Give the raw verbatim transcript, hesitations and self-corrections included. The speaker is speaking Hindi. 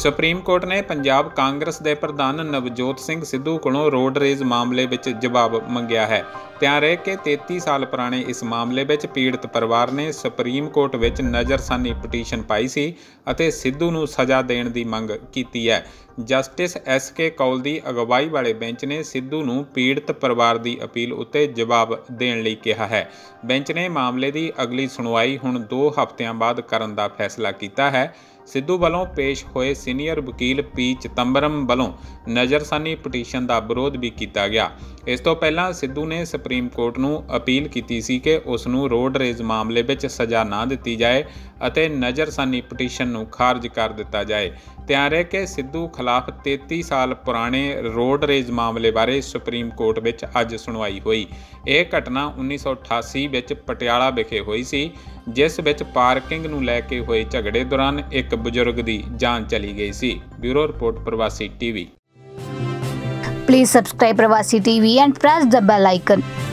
ਸੁਪਰੀਮ ਕੋਰਟ ਨੇ ਪੰਜਾਬ ਕਾਂਗਰਸ ਦੇ ਪ੍ਰਧਾਨ ਨਵਜੋਤ ਸਿੰਘ ਸਿੱਧੂ ਕੋਲੋਂ ਰੋਡ ਰੇਜ ਮਾਮਲੇ ਵਿੱਚ ਜਵਾਬ ਮੰਗਿਆ ਹੈ। ਧਿਆਨ ਰਹੇ ਕਿ ਤੇਤੀ ਸਾਲ ਪੁਰਾਣੇ ਇਸ ਮਾਮਲੇ ਵਿੱਚ ਪੀੜਤ ਪਰਿਵਾਰ ਨੇ ਸੁਪਰੀਮ ਕੋਰਟ ਵਿੱਚ ਨਜ਼ਰਸਾਨੀ ਪਟੀਸ਼ਨ ਪਾਈ ਸੀ ਅਤੇ ਸਿੱਧੂ ਨੂੰ ਸਜ਼ਾ ਦੇਣ ਦੀ ਮੰਗ ਕੀਤੀ ਹੈ। ਜਸਟਿਸ ਐਸ ਕੇ ਕੌਲ ਦੀ ਅਗਵਾਈ ਵਾਲੇ ਬੈਂਚ ਨੇ ਸਿੱਧੂ ਨੂੰ ਪੀੜਤ ਪਰਿਵਾਰ ਦੀ ਅਪੀਲ ਉੱਤੇ ਜਵਾਬ ਦੇਣ ਲਈ ਕਿਹਾ ਹੈ। ਬੈਂਚ ਨੇ ਮਾਮਲੇ ਦੀ ਅਗਲੀ ਸੁਣਵਾਈ ਹੁਣ ਦੋ ਹਫ਼ਤਿਆਂ ਬਾਅਦ ਕਰਨ ਦਾ ਫੈਸਲਾ ਕੀਤਾ ਹੈ। सिद्धू वालों पेश होए सीनियर वकील पी चिदंबरम वालों नज़रसानी पटीशन का विरोध भी किया गया। इस तो पहला सिद्धू ने सुप्रीम कोर्ट नूं अपील की सी कि उसनूं रोड रेज मामले विच सज़ा ना दिती जाए अते नज़रसानी पटीशन नूं खारज कर दिता जाए। ध्यान रहे कि सिद्धू खिलाफ तेती साल पुराने रोड रेज मामले बारे सुप्रीम कोर्ट विच अज सुनवाई हुई। यह घटना उन्नीस सौ अठासी विच पटियाला विखे हुई सी, जिस विच पार्किंग नूं लैके होए झगड़े दौरान एक बुजुर्ग की जान चली गई सी। Bureau report Pravasi TV. Please subscribe Pravasi TV and press the bell icon.